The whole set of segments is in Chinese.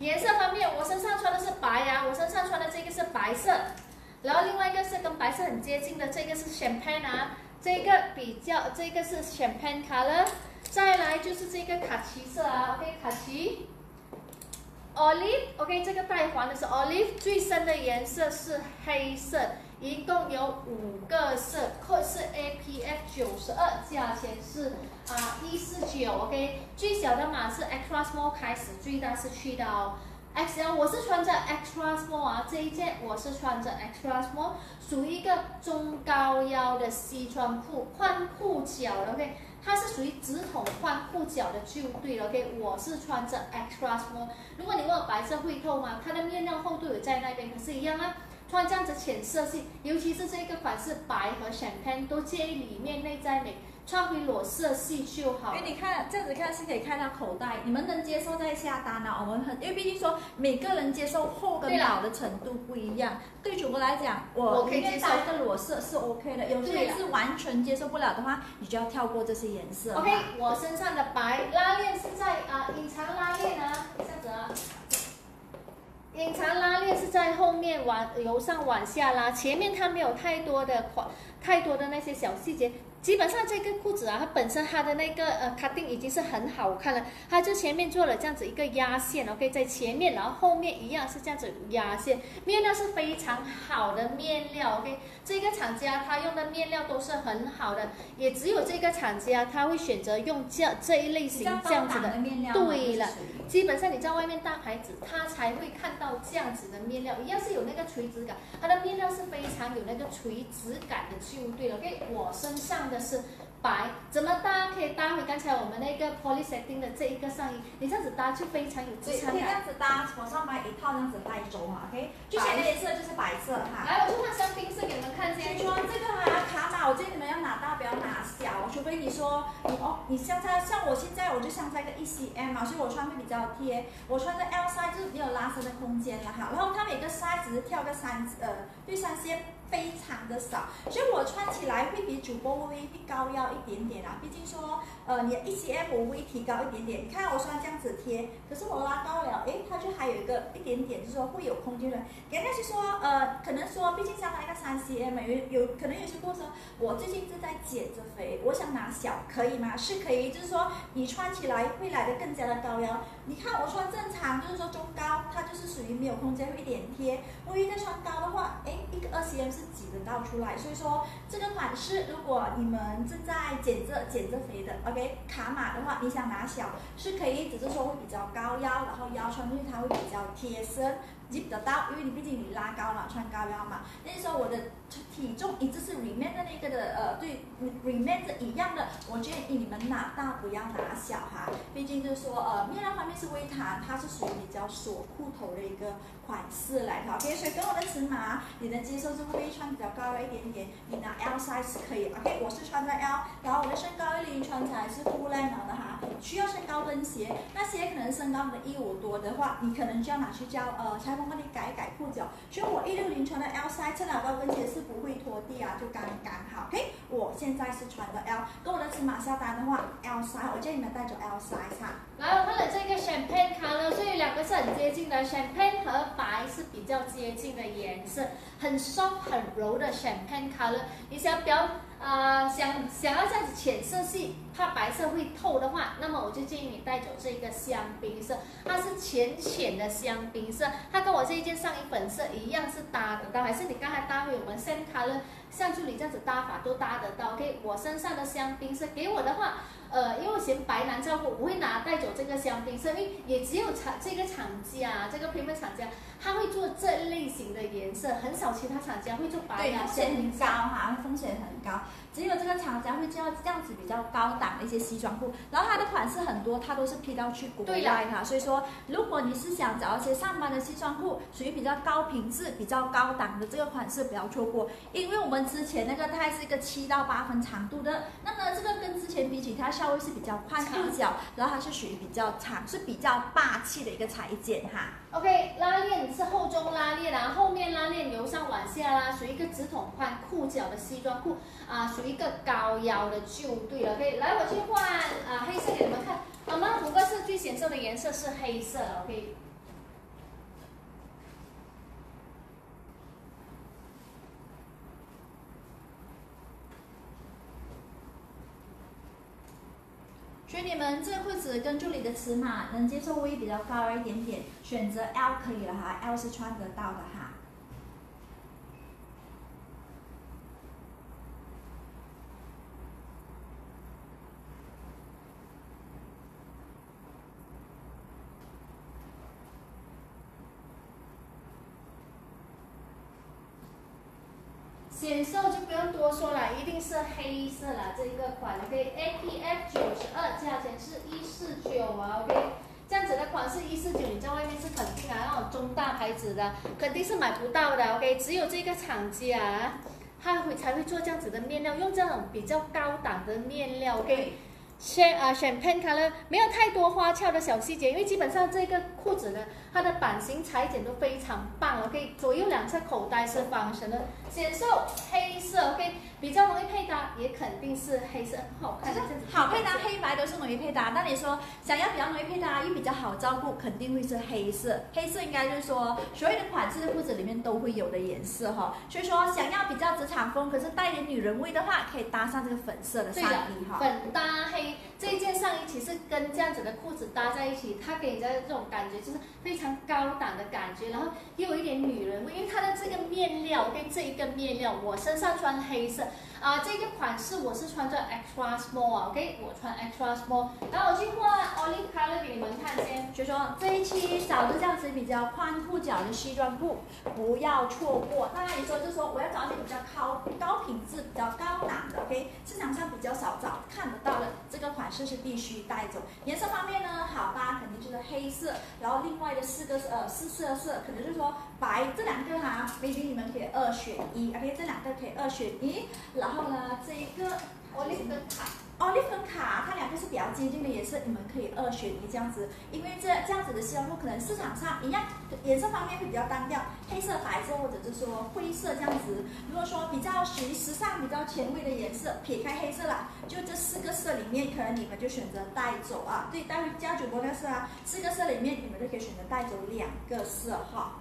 颜色方面，我身上穿的是白呀、我身上穿的这个是白色，然后另外一个是跟白色很接近的，这个是 champagne 啊，这个是 champagne color， 再来就是这个卡其色啊 ，OK 卡其 olive， OK 这个带环的是 olive， 最深的颜色是黑色。 一共有5个色，code 是 APF92，价钱是149 ，OK。最小的码是 Extra Small 开始，最大是去到 XL。我是穿着 Extra Small 啊，这一件我是穿着 Extra Small， 属于一个中高腰的西装裤，宽裤脚的 ，OK。它是属于直筒宽裤脚的就对了 ，OK。我是穿着 Extra Small。如果你问我白色会透吗？它的面料厚度有在那边，可是一样啊。 穿这样子浅色系，尤其是这个款式白和 champagne 都建议里面内在美，穿回裸色系就好。因为你看这样子看是可以看到口袋，你们能接受再下单啊？我们很，因为毕竟说每个人接受厚跟老的程度不一样。对主播来讲，我可以接受一个裸色是 OK 的，有些人是完全接受不了的话，你就要跳过这些颜色。OK， 我身上的白拉链是在隐藏拉链啊，这样子啊。 隐藏拉链是在后面由上往下拉，前面它没有太多的那些小细节。基本上这个裤子啊，它本身它的那个cutting 已经是很好看了，它就前面做了这样子一个压线 ，OK， 在前面，然后后面一样是这样子压线。面料是非常好的面料 ，OK， 这个厂家它用的面料都是很好的，也只有这个厂家它会选择用这一类型这样子的面料。对了。 基本上你在外面大牌子，它才会看到这样子的面料，一样是有那个垂直感，它的面料是非常有那个垂直感的就对了。OK， 我身上的是白，怎么搭可以搭回刚才我们那个 polysetting 的这一个上衣，你这样子搭就非常有质感。可以这样子搭，我上买一套这样子带走嘛 ，OK。最显眼的颜色就是白色哈。来，我就换香槟色给你们看一下。你说这个啊，卡码，我建议你们要拿大，不要拿小，除非你说你哦，你相差像我现在我就相差一个1cm 嘛，所以我穿会比较。 贴，我穿着 L size 就是没有拉伸的空间了哈，然后它每个 size 只是跳个3线非常的少，所以我穿起来会比主播微高腰一点点啦，毕竟说你的1cm 我微提高一点点，你看我穿这样子贴，可是我拉高了，诶，它就还有一个一点点，就是说会有空间的，人家是说可能说毕竟像它一个3cm 有可能有些顾客说我最近是在减着肥，我想拿小可以吗？是可以，就是说你穿起来会来的更加的高腰。 你看我穿正常，就是说中高，它就是属于没有空间，会一点贴。万一再穿高的话，哎，一个2cm 是挤得到出来。所以说这个款式，如果你们正在减着肥的 ，OK， 卡码的话，你想拿小是可以，只是说会比较高腰，然后腰穿进去它会比较贴身，挤得到，因为你毕竟你拉高嘛，穿高腰嘛。那时候我的体重一直是 remain 的那个的，对 ，remain 的一样的，我建议你们拿大不要拿小哈，毕竟就是说面料方面。 是微弹，它是属于比较锁裤头的一个款式来的 ，OK， 所以跟我的尺码你能接受就会穿比较高了一点点，你拿 L size 可以 ，OK， 我是穿着 L， 然后我的身高150穿起来是不赖毛的哈，需要穿高跟鞋，那些可能身高的150多的话，你可能就要拿去叫裁缝帮你改一改裤脚，所以我160穿的 L size， 穿了高跟鞋是不会拖地啊，就刚刚好 ，OK， 我现在是穿着 L， 跟我的尺码下单的话 ，L size， 我建议你们带走 L size 哈。来，我看了这个。 champagne color， 所以两个是很接近的 ，champagne 和白是比较接近的颜色，很 soft 很柔的 champagne color。你想表想要这样子浅色系，怕白色会透的话，那么我就建议你带走这个香槟色，它是浅浅的香槟色，它跟我这一件上衣粉色一样是搭得到，还是你刚才搭配我们 same color 像助理这样子搭法都搭得到。OK， 我身上的香槟色给我的话。 因为我嫌白难照顾，我会带走这个香槟色，因为也只有这个 premium 厂家，它会做这类型的颜色，很少其他厂家会做白呀、啊，很高哈，风险很高，只有这个厂家会做这样子比较高档的一些西装裤，然后它的款式很多，它都是批到去国外哈，所以说如果你是想找一些上班的西装裤，属于比较高品质、比较高档的这个款式，不要错过，因为我们之前那个它是一个7到8分长度的，那么这个跟之前比起它。 稍微是比较宽裤脚，然后它是属于比较长，是比较霸气的一个裁剪哈。OK， 拉链是后中拉链啊，后面拉链由上往下啦，属于一个直筒宽裤脚的西装裤啊，属于一个高腰的就对了。OK， 来我去换黑色给你们看，我们5个是最显瘦的颜色是黑色 ，OK。所以你们这裤子跟这里的尺码能接受微比较高一点点，选择 L 可以了哈 ，L 是穿得到的哈。 显瘦就不用多说了，一定是黑色了这一个款 ，OK。APF 92，价钱是149啊 ，OK。这样子的款式149，你在外面是肯定啊，那种中大牌子的肯定是买不到的 ，OK。只有这个厂家，他才会做这样子的面料，用这种比较高档的面料 ，OK。champagne color 没有太多花俏的小细节，因为基本上这个裤子呢，它的版型裁剪都非常棒 ，OK。左右两侧口袋是方形的。 显瘦黑色 ，OK， 比较容易配搭，也肯定是黑色，很好看。好配搭，黑白都是容易配搭。那你说想要比较容易配搭又比较好照顾，肯定会是黑色。黑色应该就是说所有的款式的裤子里面都会有的颜色哈。所以说想要比较职场风，可是带点女人味的话，可以搭上这个粉色的上衣哈。粉搭黑这一件上衣，其实跟这样子的裤子搭在一起，它给人家这种感觉就是非常高档的感觉，然后又有一点女人味，因为它的这个面料跟这一个。 面料，我身上穿黑色啊、这个款式我是穿着 extra small 啊 ，OK， 我穿 extra small， 然后我去换 olive color 给你们看先。所以说这一期找个这样子比较宽裤脚的西装裤，不要错过。那你说就说我要找一些比较高品质、比较高档的 ，OK， 市场上比较少找看得到的这个款式是必须带走。颜色方面呢，好吧，肯定就是黑色，然后另外的四个色，可能就是说白这两个哈 ，maybe 你们可以二选一。 OK， 这两个可以二选一，然后呢，这一个 olive 跟卡 ，olive 跟卡，它两个是比较接近的颜色，你们可以二选一这样子，因为这样子的西装裤可能市场上一样，颜色方面会比较单调，黑色、白色或者是说灰色这样子。如果说比较属于时尚、比较前卫的颜色，撇开黑色啦，就这四个色里面，可能你们就选择带走啊，对，待会加主播那色啊，四个色里面你们就可以选择带走两个色哈。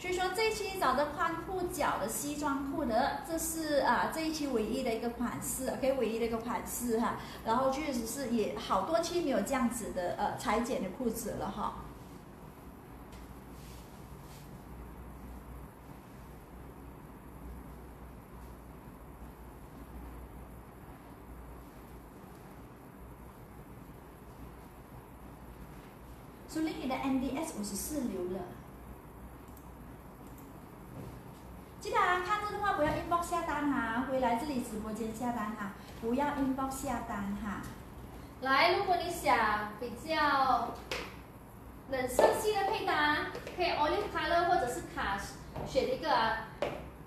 所以说这一期找的宽裤脚的西装裤呢，这是啊这一期唯一的一个款式 ，OK， 唯一的一个款式哈。然后确实是也好多期没有这样子的裁剪的裤子了哈。 所以你的 NDS 54流了。 记得啊，看着的话不要 inbox 下单哈，回来这里直播间下单哈，不要 inbox 下单哈。来，如果你想比较冷色系的配搭，可以 olive color 或者是卡选一个啊。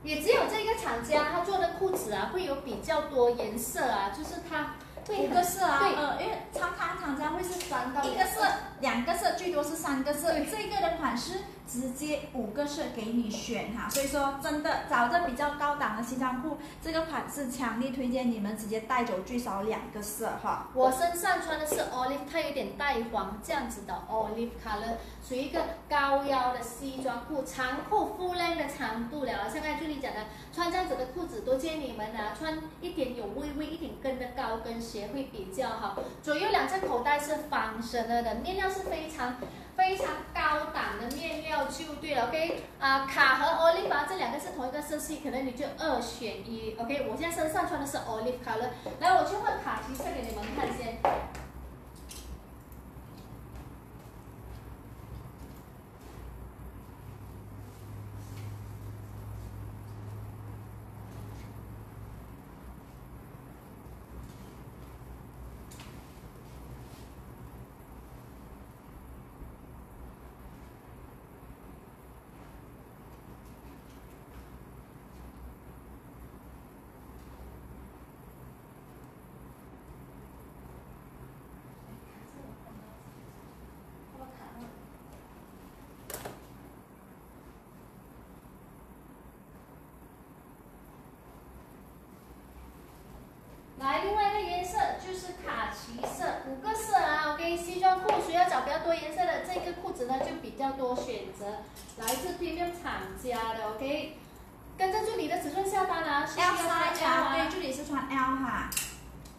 也只有这个厂家他做的裤子啊，会有比较多颜色啊，就是它。 五个色啊，因为常常会是三到一个色、两个色，最多是三个色。这个的款式直接5个色给你选哈，所以说真的找着比较高档的西装裤，这个款式强力推荐你们直接带走最少2个色哈。我身上穿的是 olive， 它有点带黄这样子的 olive color， 属于一个高腰的西装裤，长裤full length的长度了。像刚才助理讲的，穿这样子的裤子，多建议你们啊，穿一点有微一点跟的高跟鞋。 也会比较好，左右两侧口袋是方形的，面料是非常高档的面料就对了 ，OK 啊，卡和 olive 啊这两个是同一个色系，可能你就2选1 ，OK。我现在身上穿的是 olive color， 来我去换卡其色给你们看先。找比较多颜色的这个裤子呢，就比较多选择，来自premium厂家的 ，OK。跟着助理的尺寸下单啦、啊、，L 穿 L 啊，对，助理是穿 L 哈。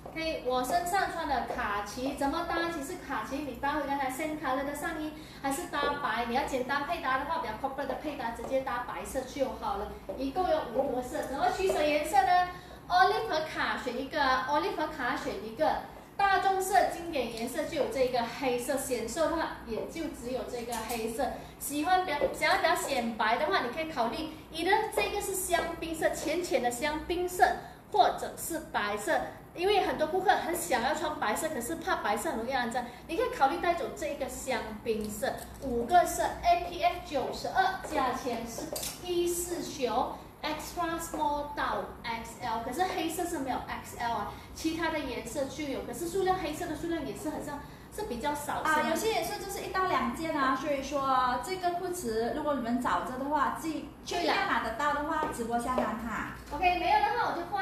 OK， 我身上穿的卡其怎么搭？其实卡其你搭回刚才深咖喱的上衣，还是搭白？你要简单配搭的话，比较 corporate 的配搭直接搭白色就好了。一共有5个色，然后取舍颜色呢 ？olive 和卡选一个 ，olive 和卡选一个。大众色经典颜色就有这个黑色，显瘦的话也就只有这个黑色。喜欢想要比较显白的话，你可以考虑你的这个是香槟色，浅浅的香槟色，或者是白色。因为很多顾客很想要穿白色，可是怕白色很容易肮脏，你可以考虑带走这个香槟色。5个色 ，APF 92，价钱是149。Extra small 到 XL， 可是黑色是没有 XL 啊，其他的颜色就有，可是数量黑色的数量也是很像，是比较少啊。有些颜色就是1到2件啊，所以说这个裤子如果你们找着的话，尽量拿得到的话，直播下单哈。OK， 没有的话我就换。